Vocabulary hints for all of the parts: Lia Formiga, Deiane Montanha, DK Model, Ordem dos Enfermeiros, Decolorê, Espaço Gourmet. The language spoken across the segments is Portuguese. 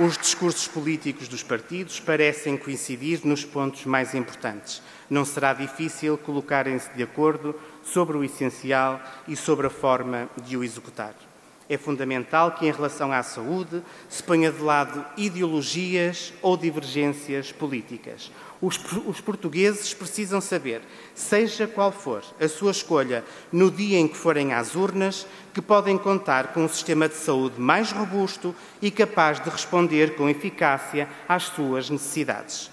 Os discursos políticos dos partidos parecem coincidir nos pontos mais importantes. Não será difícil colocarem-se de acordo sobre o essencial e sobre a forma de o executar. É fundamental que, em relação à saúde, se ponha de lado ideologias ou divergências políticas. Os portugueses precisam saber, seja qual for a sua escolha, no dia em que forem às urnas, que podem contar com um sistema de saúde mais robusto e capaz de responder com eficácia às suas necessidades.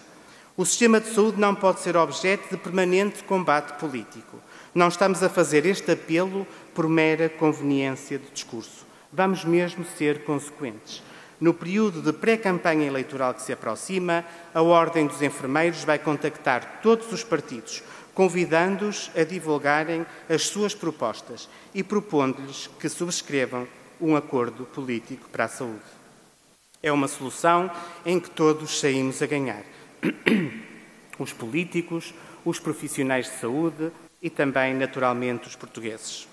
O sistema de saúde não pode ser objeto de permanente combate político. Não estamos a fazer este apelo por mera conveniência de discurso. Vamos mesmo ser consequentes. No período de pré-campanha eleitoral que se aproxima, a Ordem dos Enfermeiros vai contactar todos os partidos, convidando-os a divulgarem as suas propostas e propondo-lhes que subscrevam um acordo político para a saúde. É uma solução em que todos saímos a ganhar. Os políticos, os profissionais de saúde e também, naturalmente, os portugueses.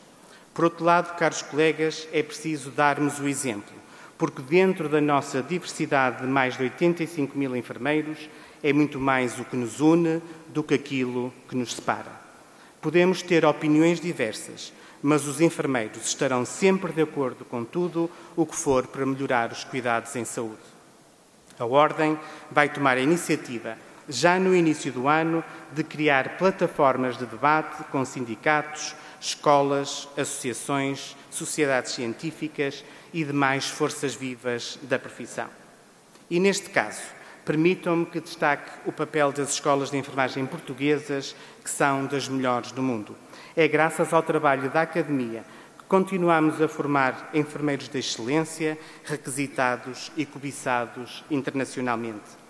Por outro lado, caros colegas, é preciso darmos o exemplo, porque dentro da nossa diversidade de mais de 85 mil enfermeiros, é muito mais o que nos une do que aquilo que nos separa. Podemos ter opiniões diversas, mas os enfermeiros estarão sempre de acordo com tudo o que for para melhorar os cuidados em saúde. A Ordem vai tomar a iniciativa, já no início do ano, de criar plataformas de debate com sindicatos, escolas, associações, sociedades científicas e demais forças vivas da profissão. E, neste caso, permitam-me que destaque o papel das escolas de enfermagem portuguesas, que são das melhores do mundo. É graças ao trabalho da Academia que continuamos a formar enfermeiros de excelência, requisitados e cobiçados internacionalmente.